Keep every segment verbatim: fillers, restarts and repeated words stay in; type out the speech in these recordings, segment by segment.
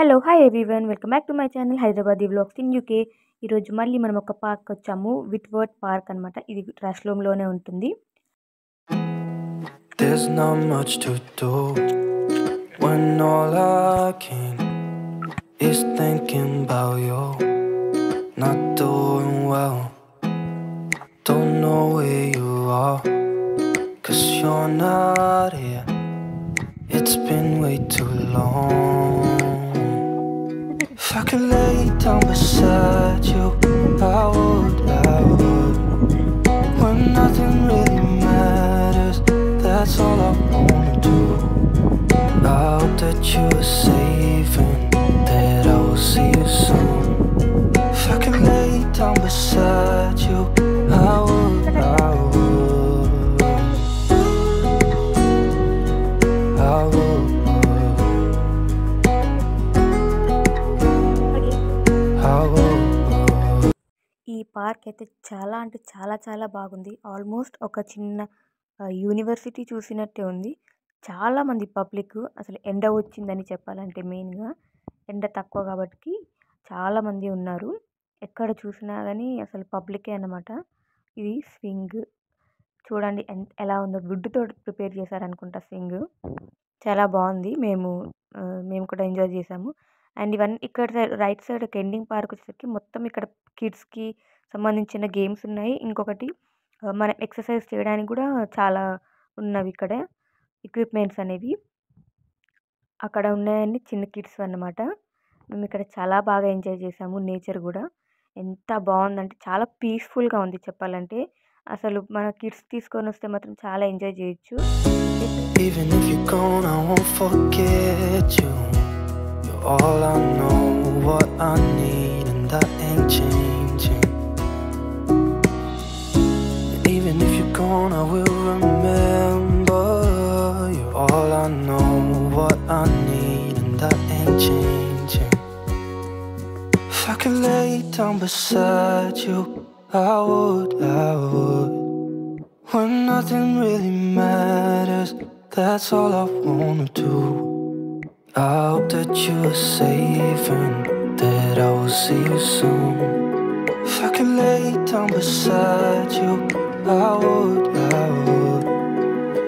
Hello hi everyone, welcome back to my channel Hyderabadi vlogs in UK. ఈరోజు మళ్ళీ మనం ఒక పార్క్ వచ్చాము, విట్వర్త్ పార్క్ అనమాట. ఇది రాష్ట్రంలోనే ఉంటుంది. There's not much to do when all I can is thinking about you. Not doing well, don't know where you are, 'cause you're not here. It's been way too long. If I could lay down beside you, I would, I would. When nothing really matters, that's all I wanna do. I hope that you are safe and that I will see you soon. If I could lay down beside you, I would, I would. I would. ఈ park అయితే చాలా అంటే చాలా చాలా బాగుంది. Almost ఒక చిన్న university చూసినట్టే ఉంది. చాలా మంది పబ్లిక్, అసలు ఎండ వచ్చిందని చెప్పాలంటే, మెయిన్గా ఎండ తక్కువ కాబట్టి చాలా మంది ఉన్నారు. ఎక్కడ చూసినా కానీ అసలు పబ్లికే అన్నమాట. ఇది స్వింగ్ చూడండి ఎలా ఉందో, వుడ్తో ప్రిపేర్ చేశారనుకుంటా స్వింగ్. చాలా బాగుంది. మేము మేము కూడా ఎంజాయ్ చేసాము. అండ్ ఇవన్నీ ఇక్కడ సైడ్ రైట్ సైడ్ ఒక ఎండింగ్ పార్క్ వచ్చేసరికి మొత్తం ఇక్కడ కిడ్స్కి సంబంధించిన గేమ్స్ ఉన్నాయి. ఇంకొకటి మనం ఎక్సర్సైజ్ చేయడానికి కూడా చాలా ఉన్నవి ఇక్కడ ఎక్విప్మెంట్స్ అనేవి అక్కడ ఉన్నాయని, చిన్న కిడ్స్ అన్నమాట. మేము ఇక్కడ చాలా బాగా ఎంజాయ్ చేసాము. నేచర్ కూడా ఎంత బాగుందంటే చాలా పీస్ఫుల్గా ఉంది చెప్పాలంటే. అసలు మన కిడ్స్ తీసుకొని వస్తే మాత్రం చాలా ఎంజాయ్ చేయొచ్చు. All I know, what I need, and that ain't changing. And even if you're gone, I will remember. You're all I know, what I need, and that ain't changing. If I could lay down beside you, I would, I would. When nothing really matters, that's all I wanna do. I hope that you're safe and that I will see you soon. If I could lay down beside you, I would, I would.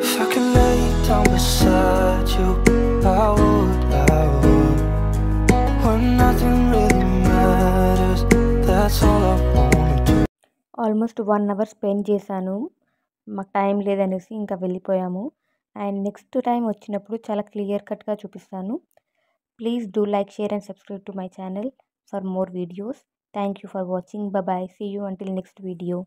If I could lay down beside you, I would, I would. When nothing really matters, that's all I want to do. Almost one hour spend చేశాను. మాకు time లేదనేసి ఇంకా వెళ్ళిపోయాము. And next time వచ్చినప్పుడు చాలా clear కట్గా చూపిస్తాను. Please do like, share and subscribe to my channel for more videos. Thank you for watching. Bye bye. See you until next video.